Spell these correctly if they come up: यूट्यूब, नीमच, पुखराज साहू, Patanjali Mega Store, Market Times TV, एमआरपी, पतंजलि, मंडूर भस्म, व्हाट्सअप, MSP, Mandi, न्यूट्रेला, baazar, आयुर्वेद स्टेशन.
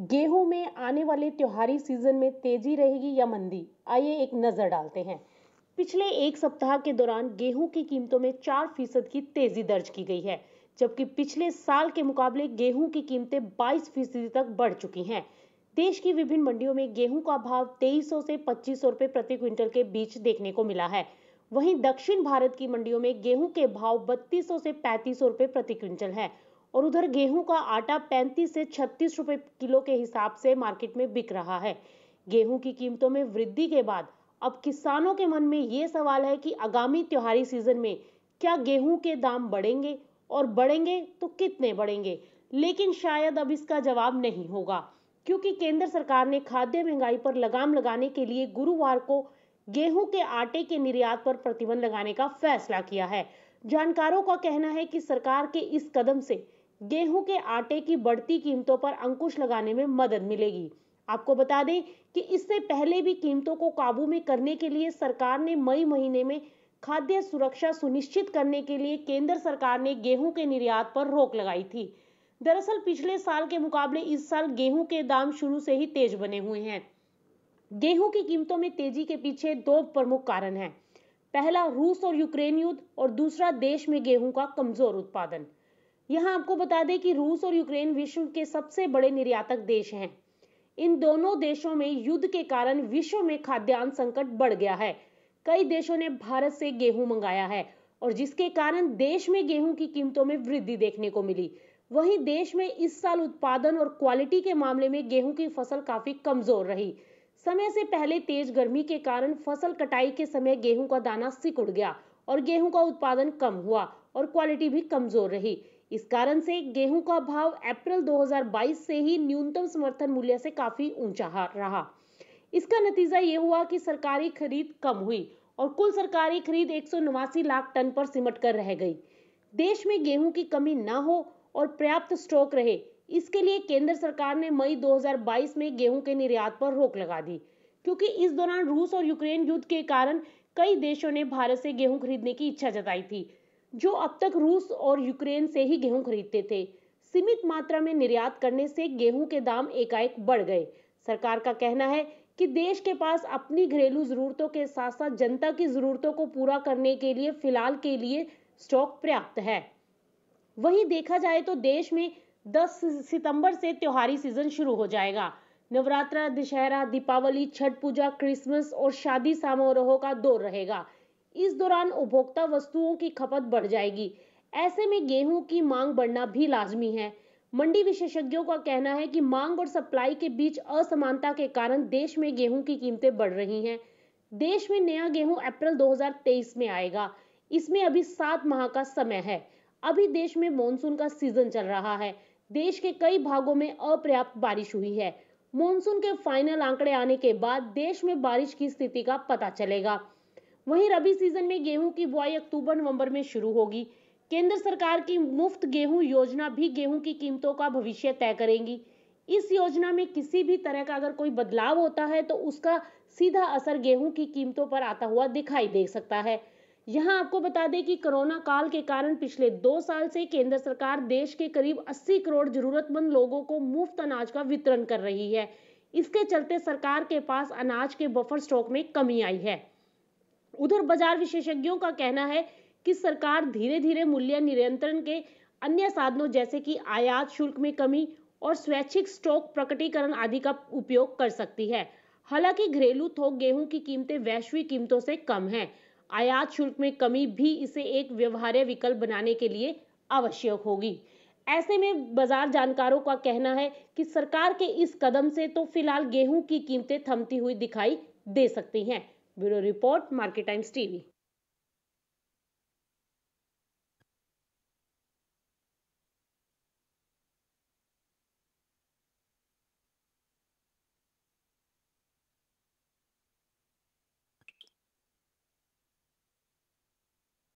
गेहूं में आने वाले त्योहारी सीजन में तेजी रहेगी या मंदी, आइए एक नजर डालते हैं। पिछले एक सप्ताह के दौरान गेहूं की कीमतों में 4% की तेजी दर्ज की गई है, जबकि पिछले साल के मुकाबले गेहूं की कीमतें 22% तक बढ़ चुकी हैं। देश की विभिन्न मंडियों में गेहूं का भाव 2300 से 2500 रुपए प्रति क्विंटल के बीच देखने को मिला है। वहीं दक्षिण भारत की मंडियों में गेहूं के भाव 3200 से 3500 रुपए प्रति क्विंटल है और उधर गेहूं का आटा 35 से 36 रुपए किलो के हिसाब से मार्केट में बिक रहा है। गेहूं की कीमतों में वृद्धि के बाद अब किसानों के मन में ये सवाल है कि आगामी त्योहारी सीजन में क्या गेहूं के दाम बढ़ेंगे और बढ़ेंगे तो कितने बढ़ेंगे। लेकिन शायद अब इसका जवाब नहीं होगा, क्योंकि केंद्र सरकार ने खाद्य महंगाई पर लगाम लगाने के लिए गुरुवार को गेहूं के आटे के निर्यात पर प्रतिबंध लगाने का फैसला किया है। जानकारों का कहना है कि सरकार के इस कदम से गेहूं के आटे की बढ़ती कीमतों पर अंकुश लगाने में मदद मिलेगी। आपको बता दें कि इससे पहले भी कीमतों को काबू में करने के लिए सरकार ने मई महीने में खाद्य सुरक्षा सुनिश्चित करने के लिए केंद्र सरकार ने गेहूं के निर्यात पर रोक लगाई थी। दरअसल पिछले साल के मुकाबले इस साल गेहूं के दाम शुरू से ही तेज बने हुए हैं। गेहूं की कीमतों में तेजी के पीछे दो प्रमुख कारण हैं। पहला रूस और यूक्रेन युद्ध और दूसरा देश में गेहूं का कमजोर उत्पादन। यहाँ आपको बता दें कि रूस और यूक्रेन विश्व के सबसे बड़े निर्यातक देश हैं। इन दोनों देशों में युद्ध के कारण विश्व में खाद्यान्न संकट बढ़ गया है। कई देशों ने भारत से गेहूं मंगाया है और जिसके कारण देश में गेहूं की कीमतों में वृद्धि देखने को मिली। वहीं देश में इस साल उत्पादन और क्वालिटी के मामले में गेहूं की फसल काफी कमजोर रही। समय से पहले तेज गर्मी के कारण फसल कटाई के समय गेहूं का दाना सिकुड़ गया और गेहूं का उत्पादन कम हुआ और क्वालिटी भी कमजोर रही। इस कारण से गेहूं का भाव अप्रैल 2022 से ही न्यूनतम समर्थन मूल्य से काफी ऊंचा रहा। इसका नतीजा ये हुआ कि सरकारी खरीद कम हुई और कुल सरकारी खरीद 189 लाख टन पर सिमट कर रह गई। देश में गेहूं की कमी ना हो और पर्याप्त स्टॉक रहे, इसके लिए केंद्र सरकार ने मई 2022 में गेहूं के निर्यात पर रोक लगा दी, क्योंकि इस दौरान रूस और यूक्रेन युद्ध के कारण कई देशों ने भारत से गेहूं खरीदने की इच्छा जताई थी, जो अब तक रूस और यूक्रेन से ही गेहूं खरीदते थे। सीमित मात्रा में निर्यात करने से गेहूं के दाम एकाएक बढ़ गए। सरकार का कहना है कि देश के पास अपनी घरेलू जरूरतों के साथ साथ जनता की जरूरतों को पूरा करने के लिए फिलहाल के लिए स्टॉक पर्याप्त है। वहीं देखा जाए तो देश में 10 सितंबर से त्योहारी सीजन शुरू हो जाएगा। नवरात्रा, दशहरा, दीपावली, छठ पूजा, क्रिसमस और शादी समारोहों का दौर रहेगा। इस दौरान उपभोक्ता वस्तुओं की खपत बढ़ जाएगी। ऐसे में गेहूं की मांग बढ़ना भी लाजमी है। मंडी विशेषज्ञों का कहना है कि मांग और सप्लाई के बीच असमानता के कारण देश में गेहूं की कीमतें बढ़ रही हैं। देश में नया गेहूं अप्रैल 2023 में आएगा। इसमें अभी 7 माह का समय है। अभी देश में मानसून का सीजन चल रहा है। देश के कई भागों में अपर्याप्त बारिश हुई है। मानसून के फाइनल आंकड़े आने के बाद देश में बारिश की स्थिति का पता चलेगा। वहीं रबी सीजन में गेहूं की बुआई अक्टूबर नवंबर में शुरू होगी। केंद्र सरकार की मुफ्त गेहूं योजना भी गेहूं की कीमतों का भविष्य तय करेगी। इस योजना में किसी भी तरह का अगर कोई बदलाव होता है तो उसका सीधा असर गेहूं की कीमतों पर आता हुआ दिखाई दे सकता है। यहां आपको बता दें कि कोरोना काल के कारण पिछले 2 साल से केंद्र सरकार देश के करीब 80 करोड़ जरूरतमंद लोगों को मुफ्त अनाज का वितरण कर रही है। इसके चलते सरकार के पास अनाज के बफर स्टॉक में कमी आई है। उधर बाजार विशेषज्ञों का कहना है कि सरकार धीरे धीरे मूल्य नियंत्रण के अन्य साधनों जैसे कि आयात शुल्क में कमी और स्वैच्छिक स्टॉक प्रकटीकरण आदि का उपयोग कर सकती है। हालांकि घरेलू थोक गेहूं की कीमतें वैश्विक कीमतों से कम हैं। आयात शुल्क में कमी भी इसे एक व्यवहार्य विकल्प बनाने के लिए आवश्यक होगी। ऐसे में बाजार जानकारों का कहना है कि सरकार के इस कदम से तो फिलहाल गेहूं की कीमतें थमती हुई दिखाई दे सकती हैं। Bureau report, market times TV.